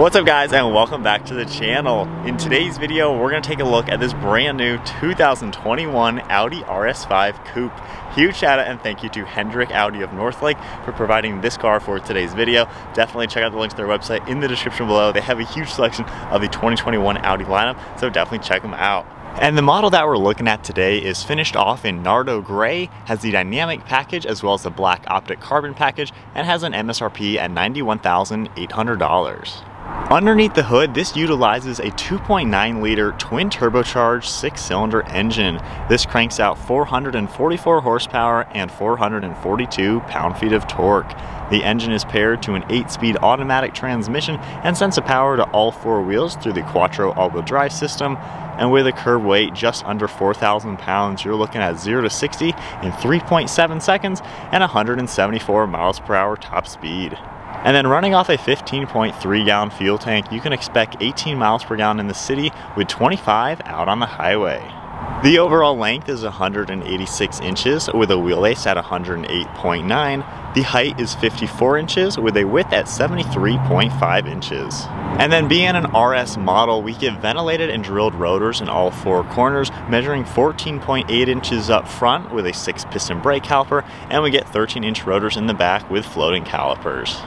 What's up guys, and welcome back to the channel. In today's video, we're gonna take a look at this brand new 2021 Audi RS5 Coupe. Huge shout out and thank you to Hendrick Audi of Northlake for providing this car for today's video. Definitely check out the links to their website in the description below. They have a huge selection of the 2021 Audi lineup, so definitely check them out. And the model that we're looking at today is finished off in Nardo gray, has the dynamic package as well as the black optic carbon package, and has an MSRP at $91,800. Underneath the hood, this utilizes a 2.9-liter twin-turbocharged six-cylinder engine. This cranks out 444 horsepower and 442 pound-feet of torque. The engine is paired to an 8-speed automatic transmission and sends the power to all four wheels through the Quattro all-wheel drive system. And with a curb weight just under 4,000 pounds, you're looking at 0 to 60 in 3.7 seconds and 174 miles per hour top speed. And then running off a 15.3-gallon fuel tank, you can expect 18 miles per gallon in the city with 25 out on the highway. The overall length is 186 inches with a wheelbase at 108.9. The height is 54 inches with a width at 73.5 inches. And then being an RS model, we get ventilated and drilled rotors in all four corners, measuring 14.8 inches up front with a 6-piston brake caliper, and we get 13-inch rotors in the back with floating calipers.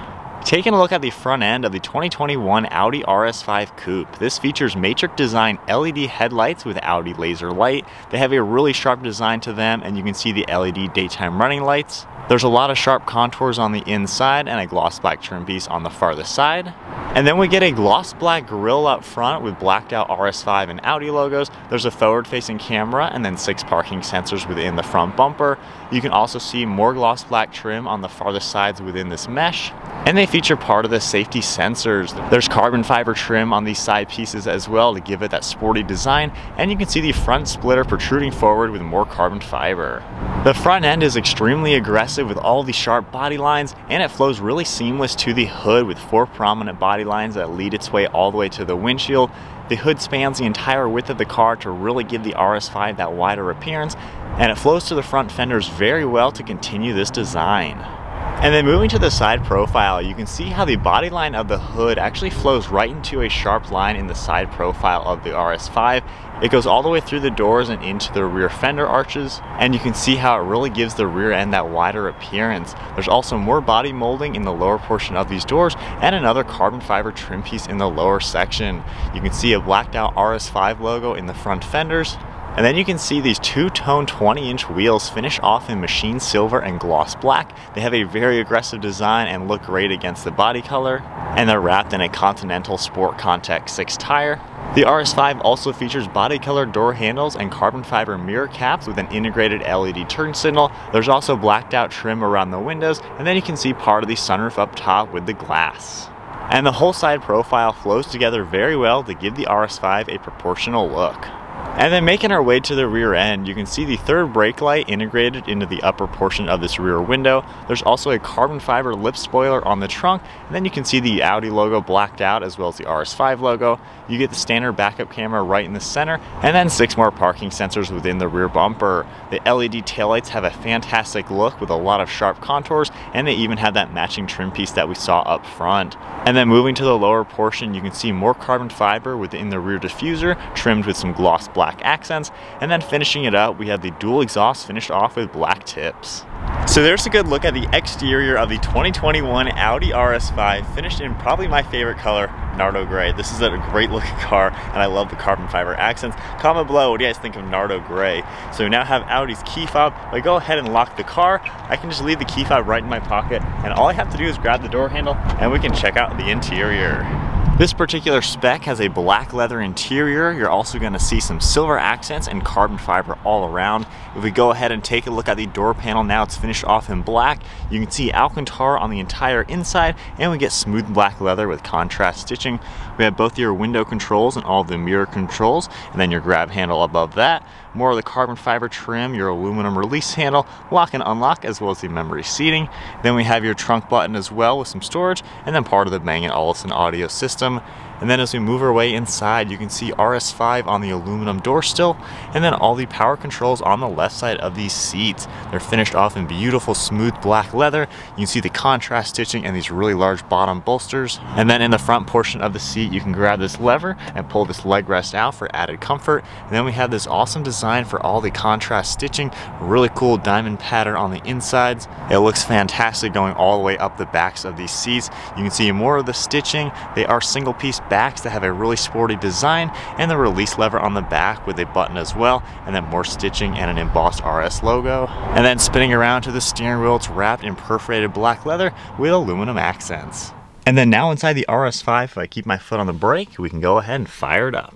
Taking a look at the front end of the 2021 Audi RS5 Coupe, this features matrix design LED headlights with Audi laser light. They have a really sharp design to them, and you can see the LED daytime running lights. There's a lot of sharp contours on the inside and a gloss black trim piece on the farthest side. And then we get a gloss black grille up front with blacked out RS5 and Audi logos. There's a forward facing camera and then 6 parking sensors within the front bumper. You can also see more gloss black trim on the farthest sides within this mesh. And they feature part of the safety sensors. There's carbon fiber trim on these side pieces as well to give it that sporty design. And you can see the front splitter protruding forward with more carbon fiber. The front end is extremely aggressive with all the sharp body lines, and it flows really seamless to the hood with 4 prominent body lines that lead its way all the way to the windshield. The hood spans the entire width of the car to really give the RS5 that wider appearance, and it flows to the front fenders very well to continue this design. And then moving to the side profile, you can see how the body line of the hood actually flows right into a sharp line in the side profile of the RS5. It goes all the way through the doors and into the rear fender arches, and you can see how it really gives the rear end that wider appearance. There's also more body molding in the lower portion of these doors and another carbon fiber trim piece in the lower section. You can see a blacked out RS5 logo in the front fenders. And then you can see these two-tone 20-inch wheels finish off in machine silver and gloss black. They have a very aggressive design and look great against the body color. And they're wrapped in a Continental Sport Contact 6 tire. The RS5 also features body-colored door handles and carbon fiber mirror caps with an integrated LED turn signal. There's also blacked-out trim around the windows, and then you can see part of the sunroof up top with the glass. And the whole side profile flows together very well to give the RS5 a proportional look. And then making our way to the rear end, you can see the third brake light integrated into the upper portion of this rear window. There's also a carbon fiber lip spoiler on the trunk, and then you can see the Audi logo blacked out as well as the RS5 logo. You get the standard backup camera right in the center, and then 6 more parking sensors within the rear bumper. The LED taillights have a fantastic look with a lot of sharp contours, and they even have that matching trim piece that we saw up front. And then moving to the lower portion, you can see more carbon fiber within the rear diffuser, trimmed with some gloss black accents, and then finishing it up, we have the dual exhaust finished off with black tips. So there's a good look at the exterior of the 2021 Audi RS5, finished in probably my favorite color, Nardo gray. This is a great looking car, and I love the carbon fiber accents. Comment below what do you guys think of Nardo gray. So we now have Audi's key fob. If I go ahead and lock the car, I can just leave the key fob right in my pocket, and all I have to do is grab the door handle, and we can check out the interior. This particular spec has a black leather interior. You're also going to see some silver accents and carbon fiber all around. If we go ahead and take a look at the door panel now, it's finished off in black. You can see Alcantara on the entire inside, and we get smooth black leather with contrast stitching. We have both your window controls and all of the mirror controls, and then your grab handle above that. More of the carbon fiber trim, your aluminum release handle, lock and unlock, as well as the memory seating. Then we have your trunk button as well with some storage, and then part of the Bang & Olufsen audio system. And then as we move our way inside, you can see RS5 on the aluminum door still, and then all the power controls on the left side of these seats. They're finished off in beautiful smooth black leather. You can see the contrast stitching and these really large bottom bolsters. And then in the front portion of the seat, you can grab this lever and pull this leg rest out for added comfort. And then we have this awesome design for all the contrast stitching, really cool diamond pattern on the insides. It looks fantastic going all the way up the backs of these seats. You can see more of the stitching. They are single piece backs that have a really sporty design, and the release lever on the back with a button as well, and then more stitching and an embossed RS logo. And then spinning around to the steering wheel, it's wrapped in perforated black leather with aluminum accents. And then now inside the RS5, if I keep my foot on the brake, we can go ahead and fire it up.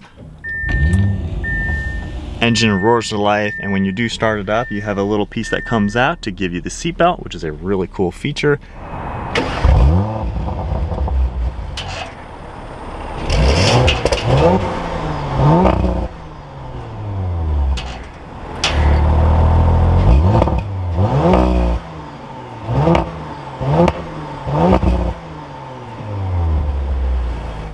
Engine roars to life, and when you do start it up, you have a little piece that comes out to give you the seatbelt, which is a really cool feature.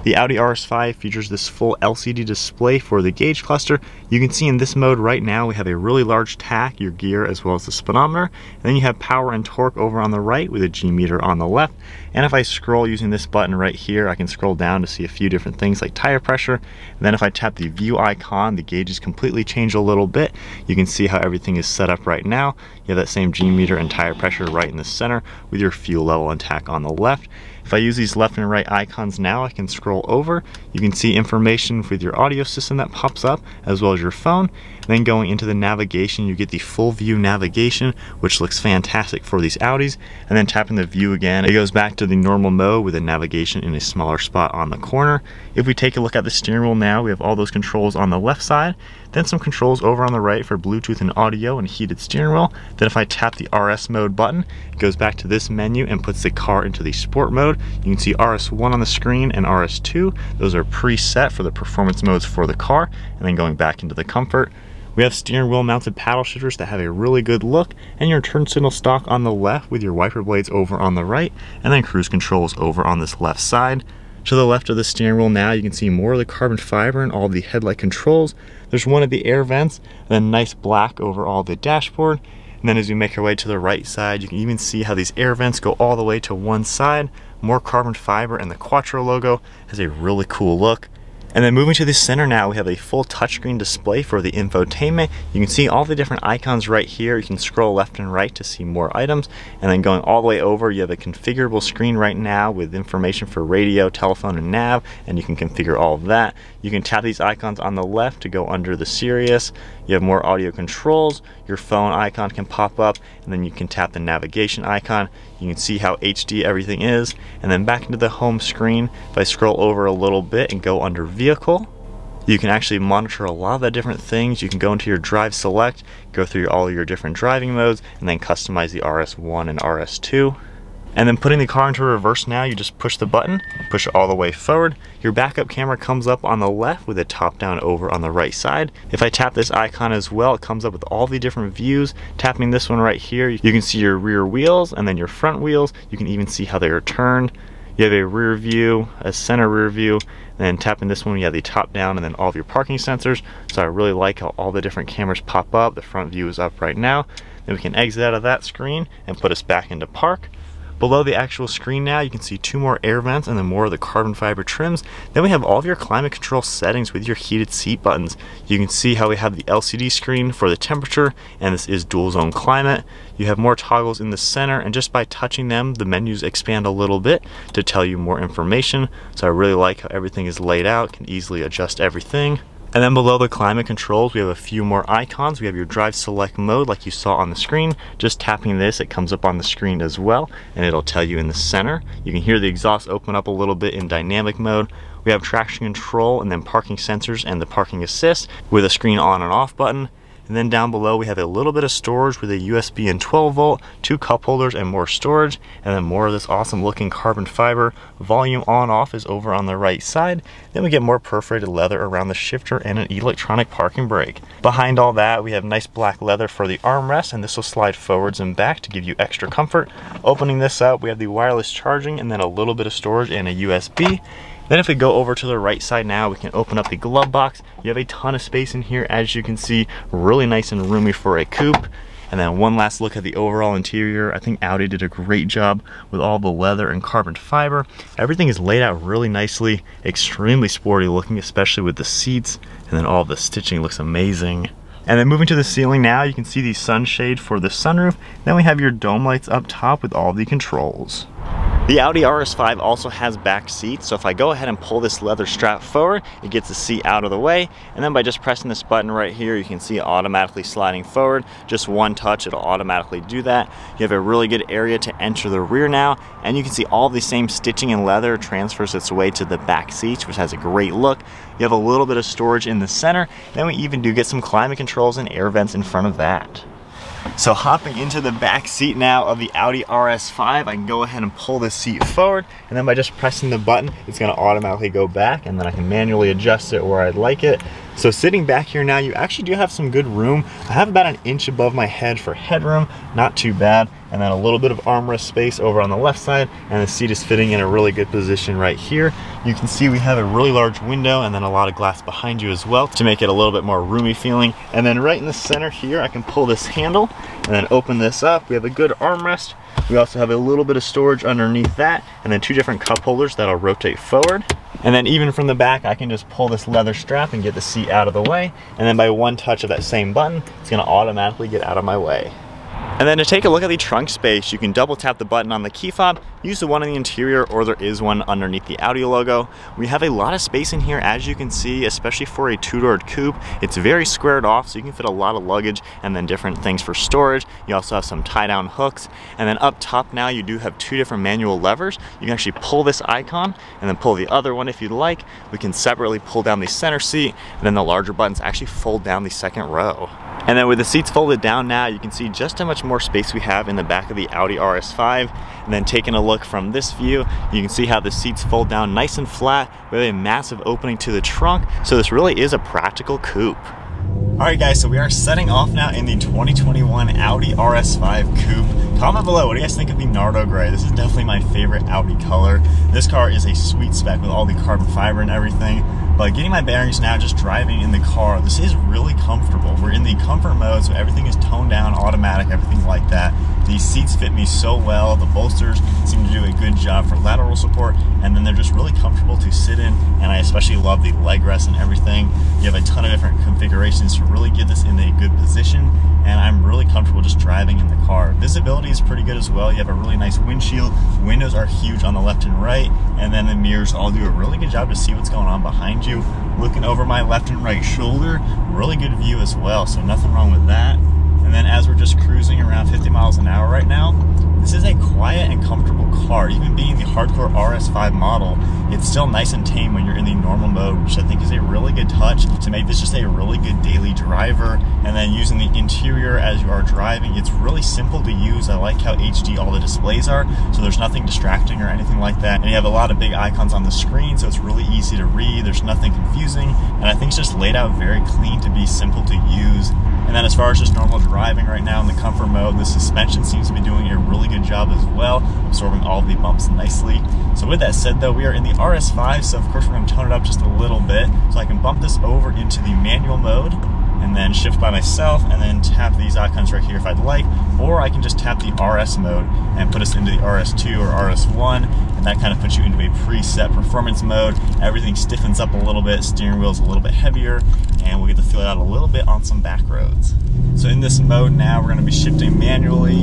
The Audi RS5 features this full LCD display for the gauge cluster. You can see in this mode right now we have a really large tach, your gear as well as the speedometer. And then you have power and torque over on the right with a G meter on the left. And if I scroll using this button right here, I can scroll down to see a few different things like tire pressure. And then if I tap the view icon, the gauges completely change a little bit. You can see how everything is set up right now. You have that same G meter and tire pressure right in the center with your fuel level and tach on the left. If I use these left and right icons now, I can scroll over. You can see information with your audio system that pops up, as well as your phone. And then going into the navigation, you get the full view navigation, which looks fantastic for these Audis. And then tapping the view again, it goes back to the normal mode with the navigation in a smaller spot on the corner. If we take a look at the steering wheel now, we have all those controls on the left side, then some controls over on the right for Bluetooth and audio and heated steering wheel. Then if I tap the RS mode button, it goes back to this menu and puts the car into the sport mode. You can see RS1 on the screen and RS2. Those are preset for the performance modes for the car. And then going back into the comfort, we have steering wheel mounted paddle shifters that have a really good look, and your turn signal stalk on the left with your wiper blades over on the right, and then cruise controls over on this left side. To the left of the steering wheel now, you can see more of the carbon fiber and all the headlight controls. There's one at the air vents, and then nice black over all the dashboard. And then as we make our way to the right side, you can even see how these air vents go all the way to one side. More carbon fiber, and the Quattro logo has a really cool look. And then moving to the center now, we have a full touchscreen display for the infotainment. You can see all the different icons right here. You can scroll left and right to see more items. And then going all the way over, you have a configurable screen right now with information for radio, telephone, and nav, and you can configure all of that. You can tap these icons on the left to go under the Sirius. You have more audio controls. Your phone icon can pop up, and then you can tap the navigation icon. You can see how HD everything is. And then back into the home screen, if I scroll over a little bit and go under vehicle, you can actually monitor a lot of the different things. You can go into your drive select, go through all your different driving modes, and then customize the RS1 and RS2. And then putting the car into reverse now, you just push the button, push it all the way forward. Your backup camera comes up on the left with a top down over on the right side. If I tap this icon as well, it comes up with all the different views. Tapping this one right here, you can see your rear wheels and then your front wheels. You can even see how they are turned. You have a rear view, a center rear view, and then tapping this one, you have the top down and then all of your parking sensors. So I really like how all the different cameras pop up. The front view is up right now. Then we can exit out of that screen and put us back into park. Below the actual screen now, you can see two more air vents and then more of the carbon fiber trims. Then we have all of your climate control settings with your heated seat buttons. You can see how we have the LCD screen for the temperature, and this is dual zone climate. You have more toggles in the center, and just by touching them, the menus expand a little bit to tell you more information. So I really like how everything is laid out, can easily adjust everything. And then below the climate controls, we have a few more icons. We have your drive select mode like you saw on the screen. Just tapping this, it comes up on the screen as well, and it'll tell you in the center. You can hear the exhaust open up a little bit in dynamic mode. We have traction control and then parking sensors and the parking assist with a screen on and off button. And then down below, we have a little bit of storage with a USB and 12 volt, two cup holders and more storage, and then more of this awesome looking carbon fiber. Volume on off is over on the right side. Then we get more perforated leather around the shifter and an electronic parking brake. Behind all that, we have nice black leather for the armrest, and this will slide forwards and back to give you extra comfort. Opening this up, we have the wireless charging and then a little bit of storage and a USB. Then if we go over to the right side now, we can open up the glove box. You have a ton of space in here, as you can see, really nice and roomy for a coupe. And then one last look at the overall interior. I think Audi did a great job with all the leather and carbon fiber. Everything is laid out really nicely, extremely sporty looking, especially with the seats. And then all the stitching looks amazing. And then moving to the ceiling now, you can see the sunshade for the sunroof. Then we have your dome lights up top with all the controls. The Audi RS5 also has back seats, so if I go ahead and pull this leather strap forward, it gets the seat out of the way, and then by just pressing this button right here, you can see it automatically sliding forward. Just one touch, it'll automatically do that. You have a really good area to enter the rear now, and you can see all the same stitching and leather transfers its way to the back seats, which has a great look. You have a little bit of storage in the center, then we even do get some climate controls and air vents in front of that. So hopping into the back seat now of the Audi RS5, I can go ahead and pull this seat forward, and then by just pressing the button, it's going to automatically go back, and then I can manually adjust it where I'd like it. So sitting back here now, you actually do have some good room. I have about an inch above my head for headroom, not too bad, and then a little bit of armrest space over on the left side, and the seat is fitting in a really good position right here. You can see we have a really large window and then a lot of glass behind you as well to make it a little bit more roomy feeling. And then right in the center here, I can pull this handle and then open this up. We have a good armrest. We also have a little bit of storage underneath that, and then two different cup holders that'll rotate forward. And then even from the back, I can just pull this leather strap and get the seat out of the way. And then by one touch of that same button, it's going to automatically get out of my way. And then to take a look at the trunk space, you can double tap the button on the key fob, use the one in the interior, or there is one underneath the Audi logo. We have a lot of space in here, as you can see, especially for a two-door coupe. It's very squared off, so you can fit a lot of luggage and then different things for storage. You also have some tie-down hooks. And then up top now, you do have two different manual levers. You can actually pull this icon and then pull the other one if you'd like. We can separately pull down the center seat, and then the larger buttons actually fold down the second row. And then with the seats folded down now, you can see just how much more space we have in the back of the Audi RS5. And then taking a look from this view, you can see how the seats fold down nice and flat. We have a massive opening to the trunk, so this really is a practical coupe. Alright guys, so we are setting off now in the 2021 Audi RS5 Coupe. Comment below, what do you guys think of the Nardo gray? This is definitely my favorite Audi color. This car is a sweet spec with all the carbon fiber and everything. But getting my bearings now, just driving in the car, this is really comfortable. We're in the comfort mode, so everything is toned down, automatic, everything like that. These seats fit me so well. The bolsters seem to do a good job for lateral support, and then they're just really comfortable to sit in, and I especially love the leg rest and everything. You have a ton of different configurations to really get this in a good position, and I'm really comfortable just driving in the car. Visibility is pretty good as well. You have a really nice windshield. Windows are huge on the left and right, and then the mirrors all do a really good job to see what's going on behind you. Looking over my left and right shoulder, really good view as well, so nothing wrong with that. And then as we're just cruising around 50 miles an hour right now, this is a quiet and comfortable car. Even being the hardcore RS5 model, it's still nice and tame when you're in the normal mode, which I think is a really good touch to make this just a really good daily driver. And then using the interior as you are driving, it's really simple to use. I like how HD all the displays are, so there's nothing distracting or anything like that. And you have a lot of big icons on the screen, so it's really easy to read. There's nothing confusing, and I think it's just laid out very clean to be simple to use. And then as far as just normal driving right now in the comfort mode, the suspension seems to be doing a really good job as well, absorbing all the bumps nicely. So with that said though, we are in the RS5, so of course we're going to tone it up just a little bit. So I can bump this over into the manual mode, and then shift by myself, and then tap these icons right here if I'd like, or I can just tap the RS mode and put us into the RS2 or RS1, and that kind of puts you into a preset performance mode. Everything stiffens up a little bit, steering wheel's a little bit heavier, and we'll get to feel it out a little bit on some back roads. So in this mode now, we're gonna be shifting manually.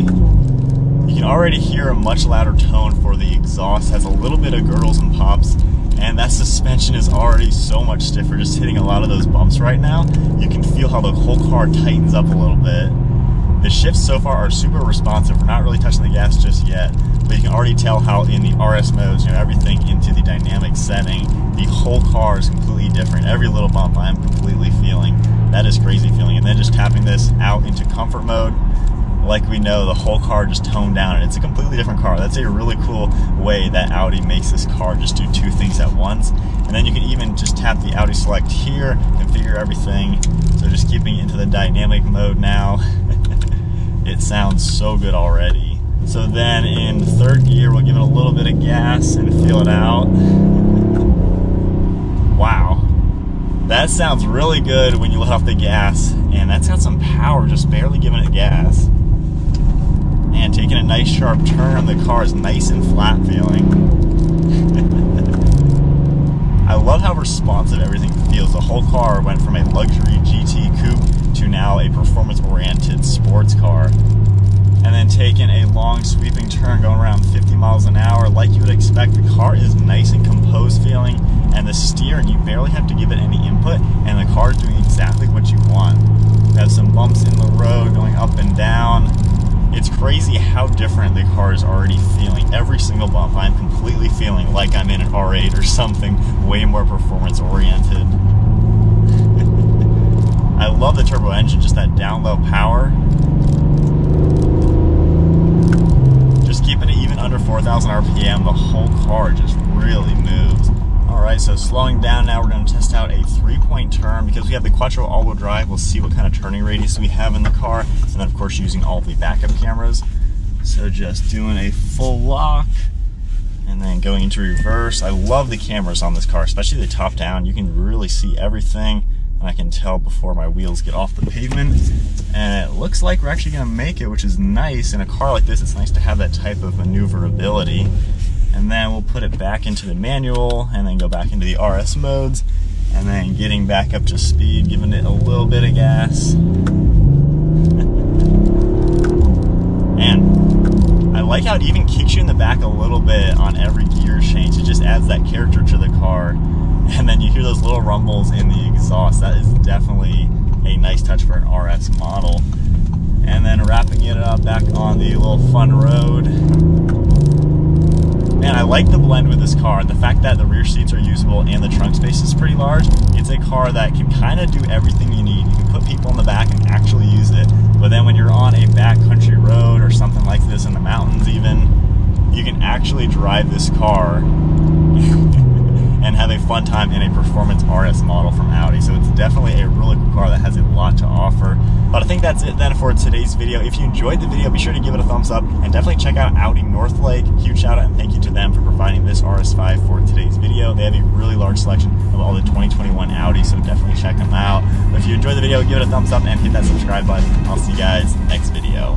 You can already hear a much louder tone for the exhaust, it has a little bit of gurgles and pops, and that suspension is already so much stiffer, just hitting a lot of those bumps right now. You can feel how the whole car tightens up a little bit. The shifts so far are super responsive. We're not really touching the gas just yet, but you can already tell how in the RS modes, you know, everything into the dynamic setting, the whole car is completely different. Every little bump I'm completely feeling. That is crazy feeling. And then just tapping this out into comfort mode, like we know, the whole car just toned down, and it's a completely different car. That's a really cool way that Audi makes this car just do two things at once. And then you can even just tap the Audi Select here, configure everything. So just keeping into the dynamic mode now. It sounds so good already. So then in third gear, we'll give it a little bit of gas and feel it out. That sounds really good when you let off the gas, and that's got some power just barely giving it gas. And taking a nice sharp turn, the car is nice and flat feeling. I love how responsive everything feels. The whole car went from a luxury GT coupe to now a performance-oriented sports car. And then taking a long sweeping turn going around 50 miles an hour like you would expect. The car is nice and composed feeling, and the steering, you barely have to give it any input, and the car is doing exactly what you want. You have some bumps in the road going up and down. It's crazy how different the car is already feeling. Every single bump I'm completely feeling like I'm in an R8 or something way more performance oriented. I love the turbo engine, just that down low power. Just keeping it even under 4,000 RPM, the whole car just really moves. Alright, so slowing down now, we're going to test out a 3-point turn. Because we have the Quattro all-wheel drive, we'll see what kind of turning radius we have in the car. And then, of course, using all the backup cameras. So just doing a full lock and then going into reverse. I love the cameras on this car, especially the top-down. You can really see everything. And I can tell before my wheels get off the pavement. And it looks like we're actually gonna make it, which is nice. In a car like this, it's nice to have that type of maneuverability. And then we'll put it back into the manual and then go back into the RS modes. And then getting back up to speed, giving it a little bit of gas. And I like how it even kicks you in the back a little bit on every gear change. It just adds that character to the car. And then you hear those little rumbles in the exhaust. That is definitely a nice touch for an RS model. And then wrapping it up back on the little fun road. Man, I like the blend with this car. The fact that the rear seats are usable and the trunk space is pretty large. It's a car that can kind of do everything you need. You can put people in the back and actually use it. But then when you're on a backcountry road or something like this in the mountains even, you can actually drive this car and have a fun time in a performance RS model from Audi. So it's definitely a really cool car that has a lot to offer. But I think that's it then for today's video. If you enjoyed the video, be sure to give it a thumbs up and definitely check out Audi Northlake. Huge shout out and thank you to them for providing this RS5 for today's video. They have a really large selection of all the 2021 Audi, so definitely check them out. But if you enjoyed the video, give it a thumbs up and hit that subscribe button. I'll see you guys next video.